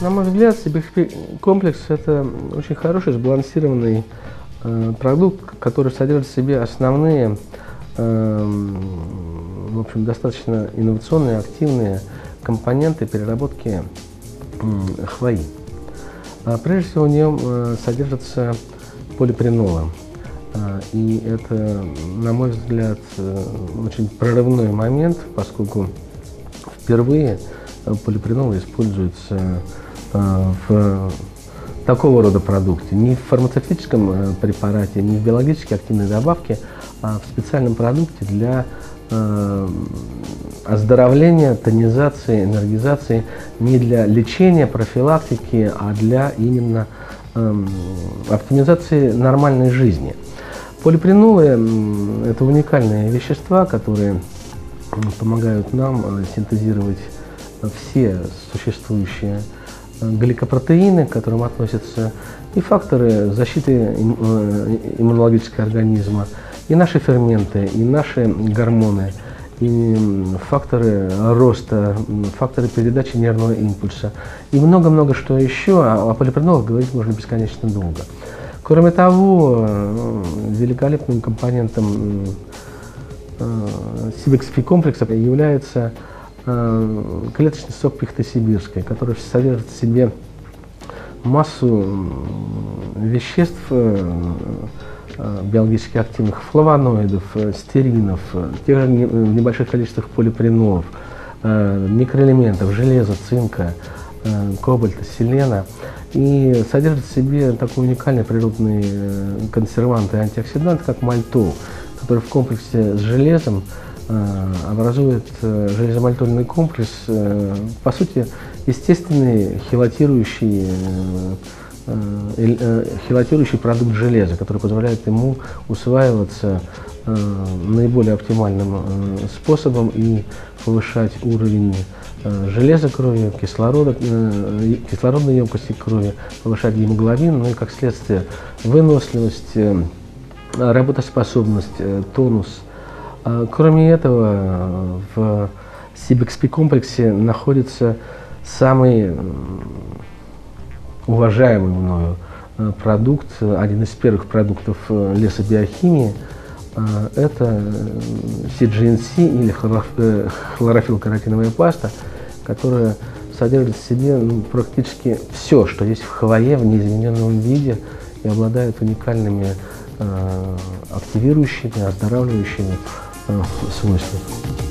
На мой взгляд, SibXP Complex – это очень хороший, сбалансированный продукт, который содержит в себе основные, в общем, достаточно инновационные, активные компоненты переработки хвои. Прежде всего, в нем содержатся полипренолы. И это, на мой взгляд, очень прорывной момент, поскольку впервые полипренолы используются в такого рода продукте, не в фармацевтическом препарате, не в биологически активной добавке, а в специальном продукте для оздоровления, тонизации, энергизации, не для лечения, профилактики, а для именно оптимизации нормальной жизни. Полипренолы – это уникальные вещества, которые помогают нам синтезировать все существующие гликопротеины, к которым относятся и факторы защиты иммунологического организма, и наши ферменты, и наши гормоны, и факторы роста, факторы передачи нервного импульса, и много-много что еще. О полипренолах говорить можно бесконечно долго. Кроме того, великолепным компонентом SibXP комплекса является клеточный сок пихтосибирский, который содержит в себе массу веществ биологически активных, флавоноидов, стеринов, тех же в небольших количествах полипренолов, микроэлементов, железа, цинка, кобальта, селена, и содержит в себе такой уникальный природный консервант и антиоксидант, как мальту, который в комплексе с железом образует железомольтольный комплекс, по сути, естественный хилатирующий продукт железа, который позволяет ему усваиваться наиболее оптимальным способом и повышать уровень железа крови, кислорода, кислородной емкости крови, повышать гемоглобин, ну и, как следствие, выносливость, работоспособность, тонус. Кроме этого, в SibXP комплексе находится самый уважаемый мною продукт, один из первых продуктов лесобиохимии. Это CGNC или хлорофилло-каротиновая паста, которая содержит в себе практически все, что есть в хвое в неизмененном виде и обладает уникальными активирующими, оздоравливающими свойствами.